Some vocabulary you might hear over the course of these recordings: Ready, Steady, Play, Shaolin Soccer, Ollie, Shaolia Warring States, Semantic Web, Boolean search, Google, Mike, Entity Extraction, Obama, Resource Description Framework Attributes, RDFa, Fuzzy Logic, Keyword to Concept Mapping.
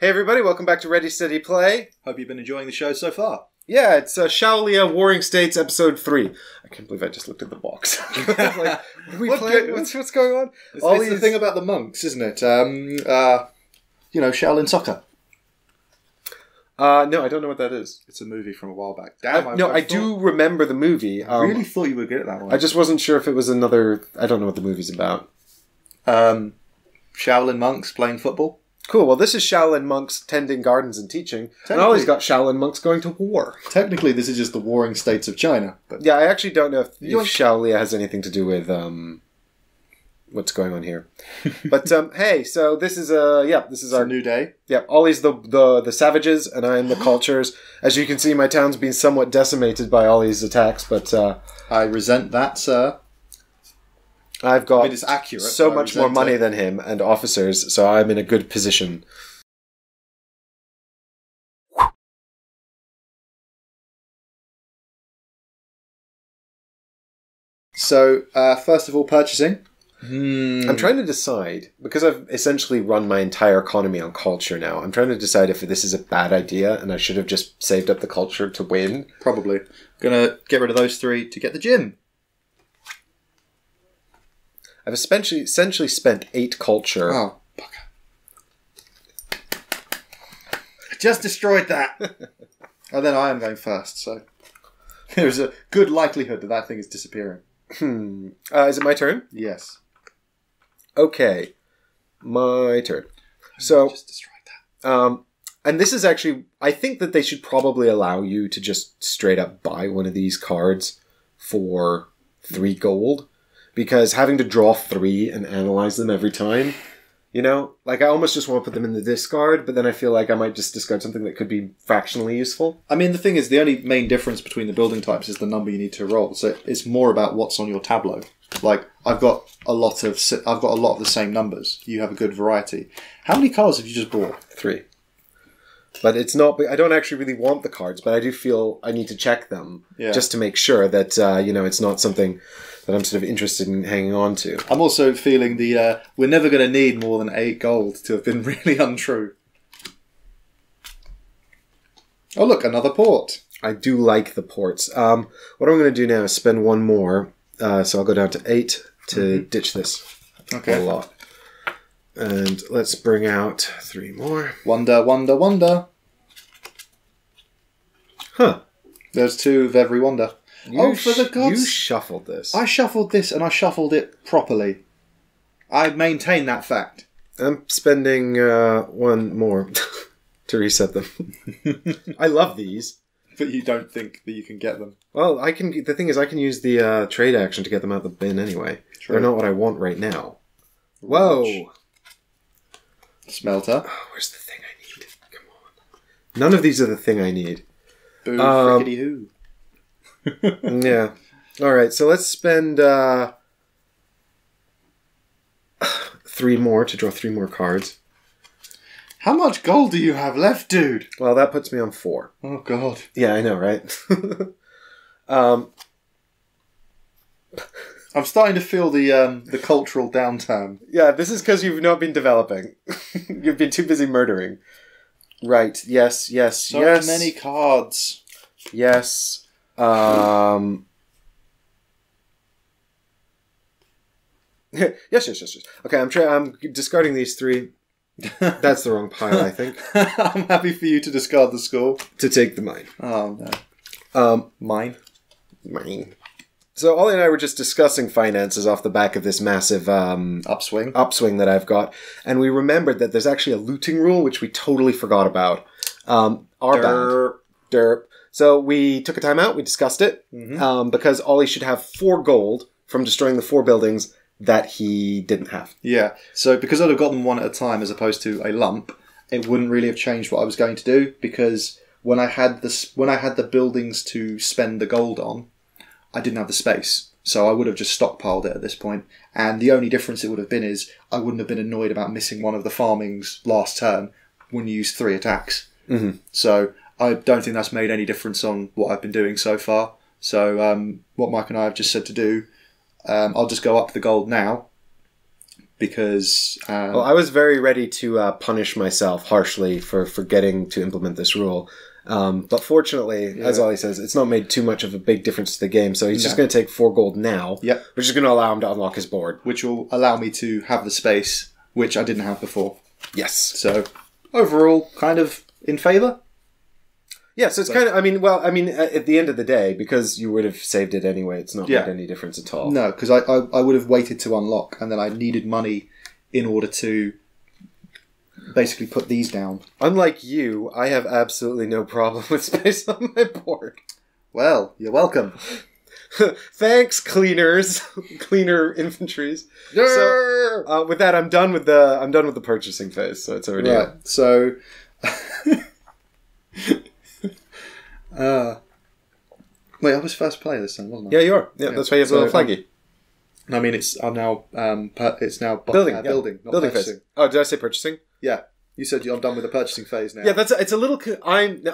Hey everybody, welcome back to Ready, Steady, Play. Hope you've been enjoying the show so far. Yeah, it's Shaolia Warring States, Episode 3. I can't believe I just looked at the box. Like, what's going on? It's the thing about the monks, isn't it? You know, Shaolin Soccer. No, I don't know what that is. It's a movie from a while back. Damn, I do remember the movie. I really thought you would get it that one. I just wasn't sure if it was another... I don't know what the movie's about. Shaolin monks playing football. Cool. Well, this is Shaolin monks tending gardens and teaching. And Ollie's got Shaolin monks going to war. Technically, this is just the warring states of China. But yeah, I actually don't know if Shaolia has anything to do with what's going on here. But hey, so this is our new day. Yeah, Ollie's the savages, and I am the cultures. As you can see, my town's been somewhat decimated by Ollie's attacks, but I resent that, sir. I've got so much more money than him and officers, so I'm in a good position. So, first of all, purchasing. I'm trying to decide, because I've essentially run my entire economy on culture now, I'm trying to decide if this is a bad idea and I should have just saved up the culture to win. Probably. I'm gonna get rid of those three to get the gym. I've essentially spent 8 culture. Oh, fucker. I just destroyed that. And then I am going first, so there's a good likelihood that thing is disappearing. Is it my turn? Yes. Okay. My turn. So, just destroyed that. And this is actually... I think that they should probably allow you to just straight up buy one of these cards for 3 gold. Because having to draw 3 and analyze them every time, you know? Like, I almost just want to put them in the discard, but then I feel like I might just discard something that could be fractionally useful. I mean, the thing is, the only main difference between the building types is the number you need to roll. So it's more about what's on your tableau. Like, I've got a lot of the same numbers. You have a good variety. How many cards have you just bought? 3. But it's not... I don't actually really want the cards, but I do feel I need to check them just to make sure that, you know, it's not something... that I'm sort of interested in hanging on to. I'm also feeling the, we're never going to need more than 8 gold to have been really untrue. Oh look, another port. I do like the ports. What I'm going to do now is spend 1 more, so I'll go down to 8 to ditch this. Okay. A lot. And let's bring out 3 more. Wonder, wonder, wonder. Huh. There's 2 of every wonder. Oh, for the gods! You shuffled this. I shuffled this, and I shuffled it properly. I maintain that fact. I'm spending 1 more to reset them. I love these, but you don't think that you can get them. Well, I can. The thing is, I can use the trade action to get them out of the bin anyway. True. They're not what I want right now. Whoa! Smelter. Oh, where's the thing I need? Come on. None of these are the thing I need. Boo! Frickety hoo. Yeah. Alright, so let's spend 3 more to draw 3 more cards. How much gold do you have left, dude? Well, that puts me on 4. Oh, God. Yeah, I know, right? I'm starting to feel the cultural downturn. Yeah, this is because you've not been developing. You've been too busy murdering. Right, yes, yes, so yes. So many cards. Yes. Yes, yes, yes, yes. Okay, I'm discarding these 3. That's the wrong pile, I think. I'm happy for you to discard the skull. To take the mine. Oh, no. Mine? Mine. So Ollie and I were just discussing finances off the back of this massive upswing that I've got. And we remembered that there's actually a looting rule, which we totally forgot about. Derp. So we took a time out, we discussed it, because Ollie should have 4 gold from destroying the 4 buildings that he didn't have. Yeah, so because I'd have gotten one at a time as opposed to a lump, it wouldn't really have changed what I was going to do, because when I had the buildings to spend the gold on, I didn't have the space. So I would have just stockpiled it at this point, and the only difference it would have been is I wouldn't have been annoyed about missing one of the farmings last turn when you used 3 attacks. Mm-hmm. So... I don't think that's made any difference on what I've been doing so far. So what Mike and I have just said to do, I'll just go up the gold now because... well, I was very ready to punish myself harshly for forgetting to implement this rule. But fortunately, as Ollie says, it's not made too much of a big difference to the game. So he's just going to take 4 gold now, which is going to allow him to unlock his board. Which will allow me to have the space, which I didn't have before. Yes. So overall, kind of in favour. Yeah, so it's kind of, at the end of the day, because you would have saved it anyway, it's not made any difference at all. No, because I would have waited to unlock, and then I needed money in order to basically put these down. Unlike you, I have absolutely no problem with space on my board. Well, you're welcome. Thanks, cleaners. Cleaner infantries. So, with that, I'm done with the purchasing phase, so it's already out. So wait, I was first player this time, wasn't I? Yeah, you are. Yeah, that's why you have a little flaggy. I mean, it's now building phase. Oh, did I say purchasing? Yeah, you said I'm done with the purchasing phase now. Yeah, it's a little. I'm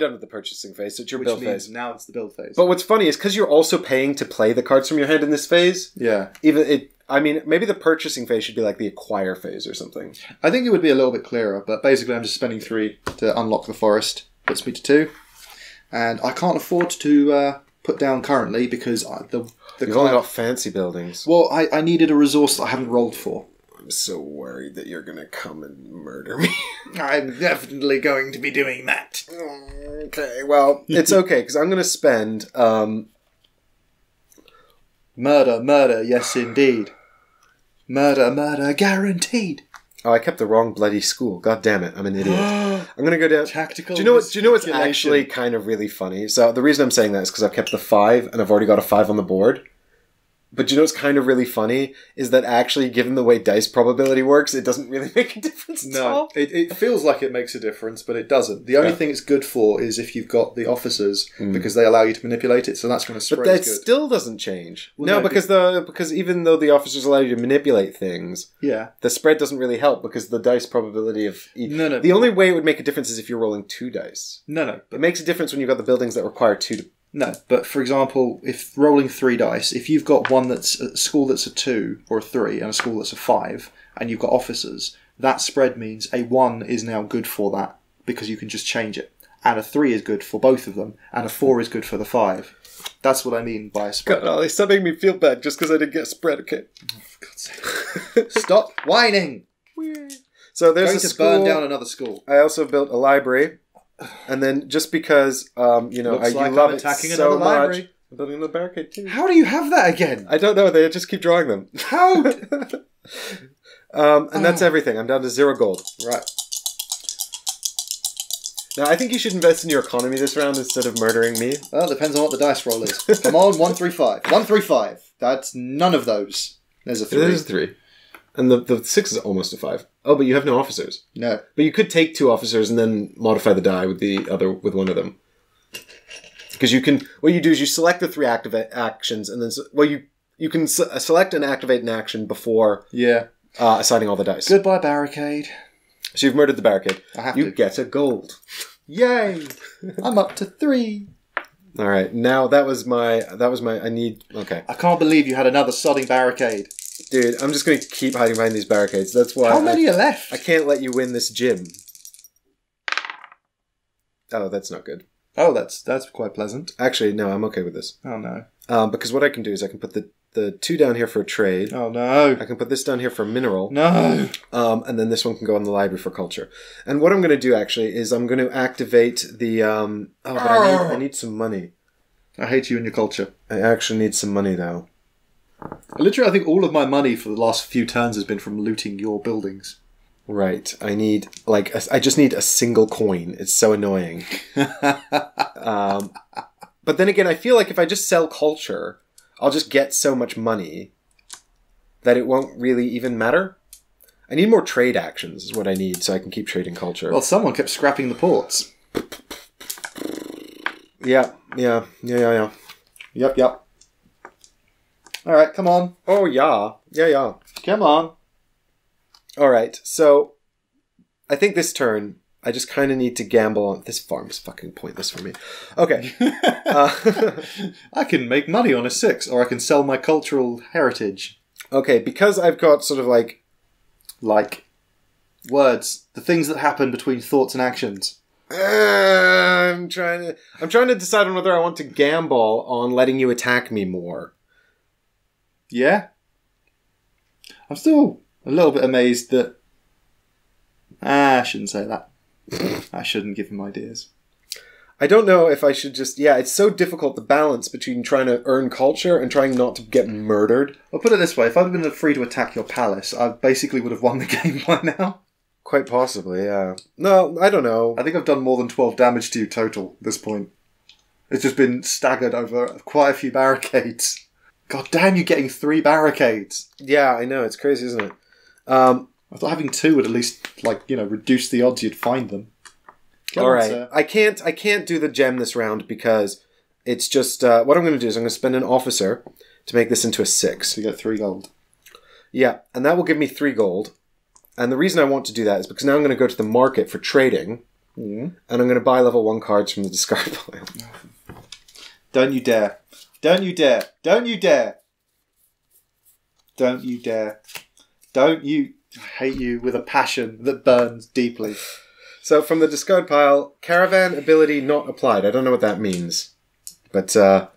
done with the purchasing phase. So it's which build phase now. It's the build phase. But what's funny is because you're also paying to play the cards from your hand in this phase. Yeah. Maybe the purchasing phase should be like the acquire phase or something. I think it would be a little bit clearer, but basically, I'm just spending 3 to unlock the forest. Puts me to 2, and I can't afford to put down currently because you've only got fancy buildings. Well, I needed a resource that I haven't rolled for. I'm so worried that you're going to come and murder me. I'm definitely going to be doing that. Okay, well, it's okay, because I'm going to spend... Murder, yes indeed. Murder, guaranteed. Oh, I kept the wrong bloody school. God damn it, I'm an idiot. I'm going to go down... Tactical. Do you know what's actually kind of really funny? So the reason I'm saying that is because I've kept the 5, and I've already got a 5 on the board. But you know what's kind of really funny is that actually, given the way dice probability works, it doesn't really make a difference at all. No, it feels like it makes a difference, but it doesn't. The only thing it's good for is if you've got the officers, because they allow you to manipulate it, so that's going to spread. But that still doesn't change. Well, no, because even though the officers allow you to manipulate things, the spread doesn't really help because the dice probability of... The only way it would make a difference is if you're rolling 2 dice. No. It makes a difference when you've got the buildings that require 2 to... No, but for example, if rolling 3 dice, if you've got one that's a school that's a 2 or a 3 and a school that's a 5, and you've got officers, that spread means a 1 is now good for that because you can just change it, and a 3 is good for both of them, and a 4 is good for the 5. That's what I mean by a spread. God, Ollie, stop making me feel bad just because I didn't get a spread. Okay, oh, for God's sake, stop whining. So there's going a to school. Burn down another school. I also built a library. And then just because, I love attacking it so much. I'm building another barricade too. How do you have that again? I don't know. They just keep drawing them. How? That's everything. I'm down to 0 gold. Right. Now, I think you should invest in your economy this round instead of murdering me. Well, it depends on what the dice roll is. Come on, 1, 3, 5. 1, 3, 5. That's none of those. There's a 3. There's a 3. And the 6 is almost a 5. Oh, but you have no officers. No. But you could take 2 officers and then modify the die with one of them. Because you can... What you do is you select the 3 actions and then... Well, you can select and activate an action before assigning all the dice. Goodbye, barricade. So you've murdered the barricade. I have to. You get a gold. Yay! I'm up to 3. All right. Now, that was my... I need... Okay. I can't believe you had another sodding barricade. Dude, I'm just going to keep hiding behind these barricades. That's why... How many are left? I can't let you win this gym. Oh, that's not good. Oh, that's quite pleasant. Actually, no, I'm okay with this. Oh, no. Because what I can do is I can put the 2 down here for a trade. Oh, no. I can put this down here for a mineral. No. And then this one can go in the library for culture. And what I'm going to do, actually, is I'm going to activate the... I need some money. I hate you and your culture. I actually need some money, though. Literally, I think all of my money for the last few turns has been from looting your buildings. Right. I need, I just need a single coin. It's so annoying. But then again, I feel like if I just sell culture, I'll just get so much money that it won't really even matter. I need more trade actions is what I need so I can keep trading culture. Well, someone kept scrapping the ports. Yeah. Yep. All right, come on. Oh, yeah. Yeah. Come on. All right, so I think this turn, I just kind of need to gamble on... This farm's fucking pointless for me. Okay. I can make money on a 6, or I can sell my cultural heritage. Okay, because I've got sort of like words, the things that happen between thoughts and actions. I'm trying to decide on whether I want to gamble on letting you attack me more. Yeah. I'm still a little bit amazed that... I shouldn't say that. I shouldn't give him ideas. I don't know if I should just... Yeah, it's so difficult, the balance between trying to earn culture and trying not to get murdered. I'll put it this way. If I'd been free to attack your palace, I basically would have won the game by now. Quite possibly, yeah. No, I don't know. I think I've done more than 12 damage to you total at this point. It's just been staggered over quite a few barricades. God damn, you're getting 3 barricades. Yeah, I know. It's crazy, isn't it? I thought having 2 would at least, reduce the odds you'd find them. All right, sir. I can't do the gem this round because it's just... what I'm going to do is I'm going to spend an officer to make this into a 6. You get 3 gold. Yeah, and that will give me 3 gold. And the reason I want to do that is because now I'm going to go to the market for trading, and I'm going to buy level 1 cards from the discard pile. Don't you dare. Don't you dare. Don't you dare. Don't you dare. Don't you... I hate you with a passion that burns deeply. So from the discard pile, caravan ability not applied. I don't know what that means. But there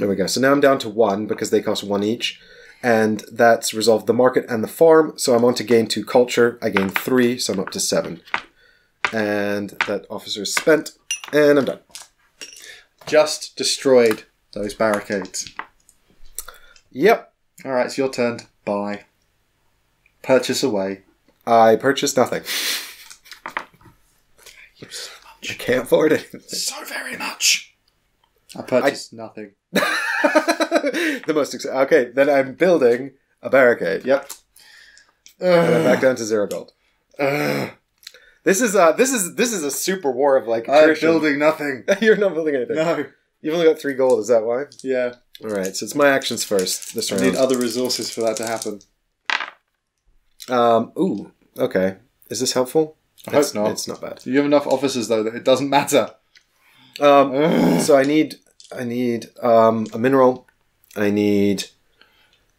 we go. So now I'm down to 1 because they cost 1 each. And that's resolved the market and the farm. So I'm on to gain 2 culture. I gain 3, so I'm up to 7. And that officer is spent. And I'm done. Just destroyed those barricades. Yep. All right, it's your turn to buy. Purchase away. I purchased nothing. You so much. I can't afford it. So very much. I purchased nothing. The most exciting. Okay, then I'm building a barricade. Yep. And I'm back down to 0 gold. This is a super war of attrition. I'm building nothing. You're not building anything. No. You've only got 3 gold. Is that why? Yeah. All right. So it's my actions first. This round. I need other resources for that to happen. Ooh. Okay. Is this helpful? I hope not. It's not bad. You have enough officers, though, that it doesn't matter. So I need a mineral. I need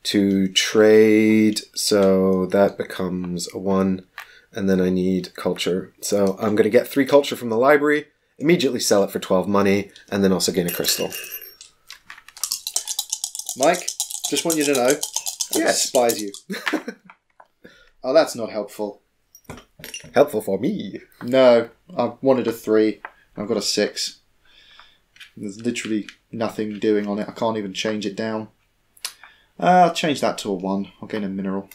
to trade, so that becomes a 1. And then I need culture. So I'm going to get 3 culture from the library, immediately sell it for 12 money, and then also gain a crystal. Mike, just want you to know, I despise you. Oh, that's not helpful. Helpful for me. No, I wanted a 3. I've got a 6. There's literally nothing doing on it. I can't even change it down. I'll change that to a 1. I'll gain a mineral.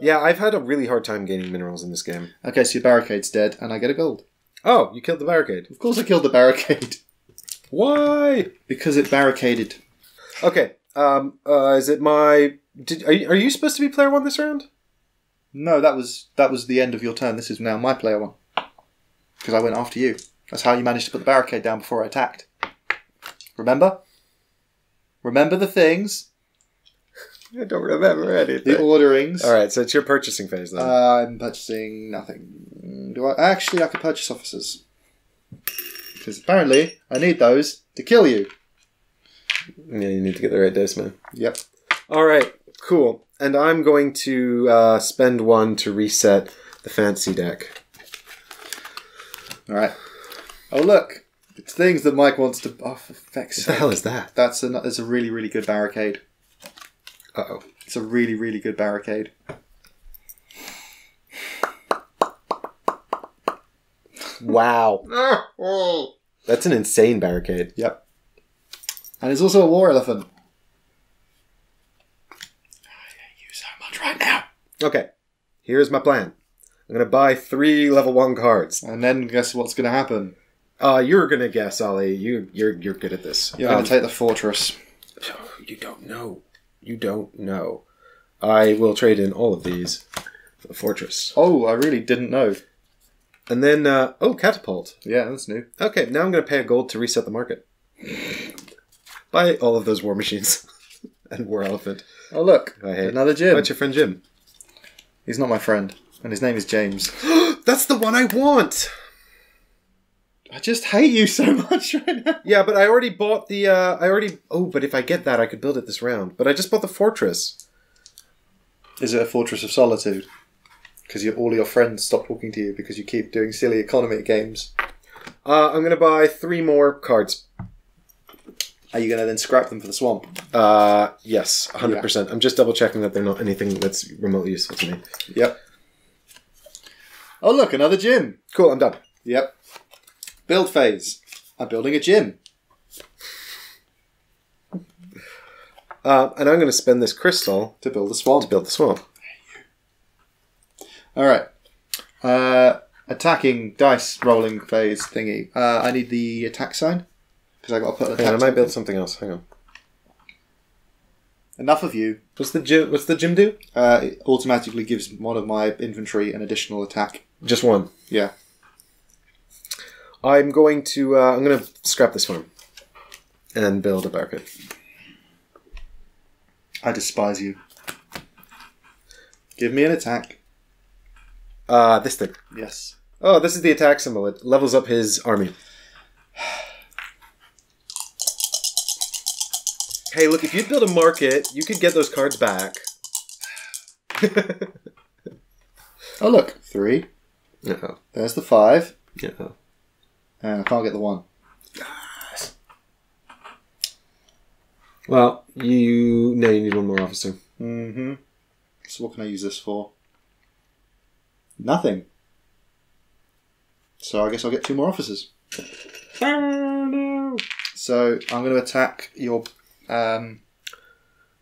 Yeah, I've had a really hard time gaining minerals in this game. Okay, so your barricade's dead, and I get a gold. Oh, you killed the barricade. Of course I killed the barricade. Why? Because it barricaded. Okay, is it my... Are you supposed to be player 1 this round? No, that was the end of your turn. This is now my player 1. Because I went after you. That's how you managed to put the barricade down before I attacked. Remember? Remember the things? I don't remember anything. The orderings. Alright, so it's your purchasing phase then. I'm purchasing nothing. Do I... Actually, I could purchase officers. Because apparently, I need those to kill you. Yeah, you need to get the right dice, man. Yep. Alright. Cool. And I'm going to spend 1 to reset the fancy deck. Alright. Oh, look. It's things that Mike wants to... Oh, for feck's sake. What the hell is that? That's a really, really good barricade. Uh-oh. It's a really, really good barricade. Wow. That's an insane barricade. Yep. And it's also a war elephant. Okay, here's my plan. I'm going to buy 3 level 1 cards. And then guess what's going to happen? You're going to guess, Ollie. You're good at this. You're going to take the fortress. You don't know. You don't know. I will trade in all of these for the fortress. Oh, I really didn't know. And then, catapult. Yeah, that's new. Okay, now I'm going to pay a gold to reset the market. Buy all of those war machines. And war elephant. Oh, look. I hate another Jim. What's your friend Jim? He's not my friend, and his name is James. That's the one I want! I just hate you so much right now. Yeah, but I already bought the, Oh, but if I get that, I could build it this round. But I just bought the fortress. Is it a fortress of solitude? Because all your friends stop talking to you because you keep doing silly economy games. I'm going to buy 3 more cards. Are you going to then scrap them for the swamp? Yes, 100%. Yeah. I'm just double-checking that they're not anything that's remotely useful to me. Yep. Oh, look, another gym. Cool, I'm done. Yep. Build phase. I'm building a gym. And I'm going to spend this crystal to build the swamp. All right. Attacking dice rolling phase thingy. I need the attack sign because I got to put. Hang on, I might build something else. Hang on. Enough of you. What's the gym? What's the gym do? It automatically gives one of my infantry an additional attack. Just one. Yeah. I'm going to scrap this farm and build a barricade. I despise you. Give me an attack. This thing. Yes. Oh, this is the attack symbol. It levels up his army. Hey, look, if you'd build a market, you could get those cards back. Oh, look. 3. Uh-huh. There's the 5. Uh-huh. And I can't get the 1. Yes. Well, you need one more officer. Mm-hmm. So what can I use this for? Nothing. So I guess I'll get 2 more officers. Oh, no. So I'm going to attack your... Well,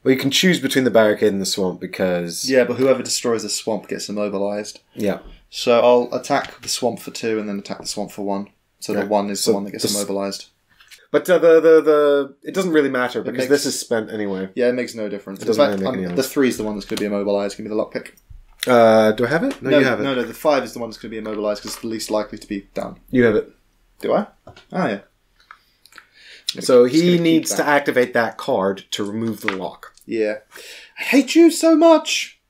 you can choose between the barricade and the swamp because... Yeah, but whoever destroys the swamp gets immobilized. Yeah. So I'll attack the swamp for 2 and then attack the swamp for 1. So yeah. The 1 is the one that gets immobilized. But it doesn't really matter because this is spent anyway. Yeah, it makes no difference. It doesn't really make any. The 3 is the one that's going to be immobilized. Give me the lockpick. Do I have it? No, you have it. No, the 5 is the one that's going to be immobilized because it's the least likely to be down. You have it. Do I? Oh, yeah. So he needs to activate that card to remove the lock. Yeah. I hate you so much!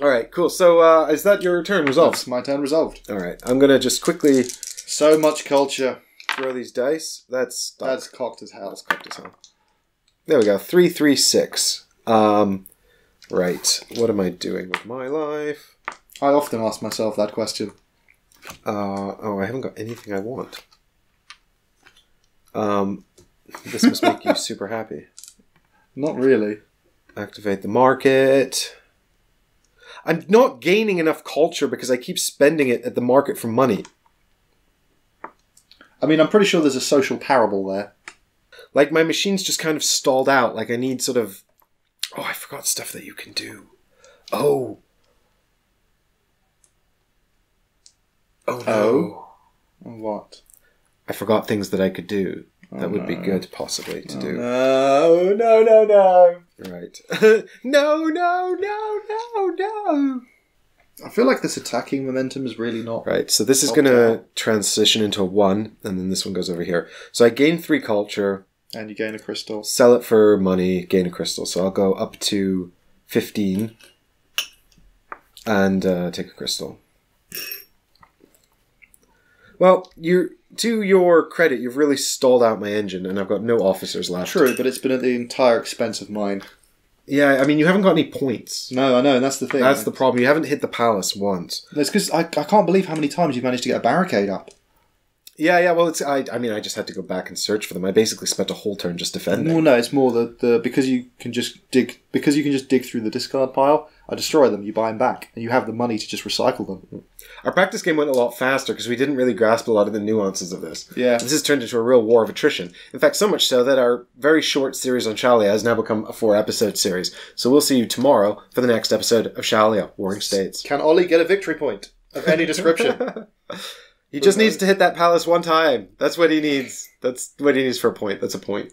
Alright, cool. So, is that your turn resolved? That's my turn resolved. Alright, I'm going to just quickly... So much culture. Throw these dice. That's cocked as hell. That's cocked as hell. There we go. 3, 3, 6. Right, what am I doing with my life? I often ask myself that question. Oh, I haven't got anything I want. This must make you super happy. Not really. Activate the market. I'm not gaining enough culture because I keep spending it at the market for money. I mean, I'm pretty sure there's a social parable there. Like, my machine's just kind of stalled out. Like, I need sort of... Oh, I forgot stuff that you can do. Oh. Oh, no. Oh. What? I forgot things that I could do. Oh, that would be good, possibly, to do. No, no, no, no. Right. No, no, no, no, no. I feel like this attacking momentum is really not... Right, so this is going to transition into a 1, and then this one goes over here. So I gain 3 culture... And you gain a crystal. Sell it for money, gain a crystal. So I'll go up to 15 and take a crystal. Well, to your credit, you've really stalled out my engine and I've got no officers left. True, but it's been at the entire expense of mine. Yeah, I mean, you haven't got any points. No, I know, and that's the thing. That's the problem. You haven't hit the palace once. That's because I can't believe how many times you've managed to get a barricade up. Yeah, well, it's... I mean, I just had to go back and search for them. I basically spent a whole turn just defending. Well, no, it's more the because you can just dig... Because you can just dig through the discard pile, I destroy them, you buy them back, and you have the money to just recycle them. Our practice game went a lot faster because we didn't really grasp a lot of the nuances of this. Yeah. This has turned into a real war of attrition. In fact, so much so that our very short series on Shaolia has now become a 4-episode series. So we'll see you tomorrow for the next episode of Shaolia, Warring States. Can Ollie get a victory point of any description? He just needs to hit that palace 1 time. That's what he needs. That's what he needs for a point. That's a point.